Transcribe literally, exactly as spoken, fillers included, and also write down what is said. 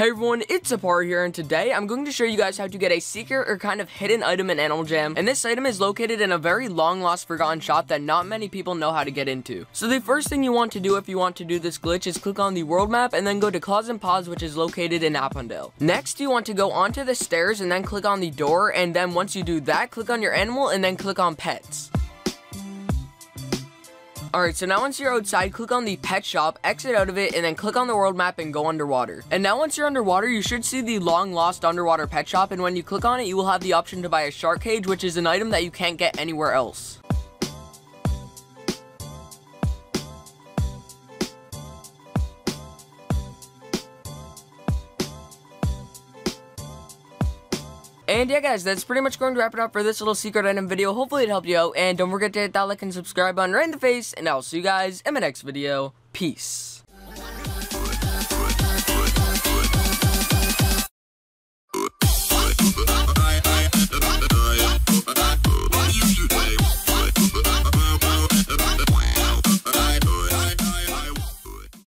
Hey everyone, it's Apar here, and today I'm going to show you guys how to get a secret or kind of hidden item in Animal Jam, and this item is located in a very long lost forgotten shop that not many people know how to get into. So the first thing you want to do if you want to do this glitch is click on the world map and then go to Claws and Paws, which is located in Appendale. Next, you want to go onto the stairs and then click on the door, and then once you do that, click on your animal and then click on pets. Alright, so now once you're outside, click on the pet shop, exit out of it, and then click on the world map and go underwater. And now once you're underwater, you should see the long lost underwater pet shop, and when you click on it, you will have the option to buy a shark cage, which is an item that you can't get anywhere else. And yeah guys, that's pretty much going to wrap it up for this little secret item video. Hopefully it helped you out, and don't forget to hit that like and subscribe button right in the face, and I'll see you guys in my next video. Peace.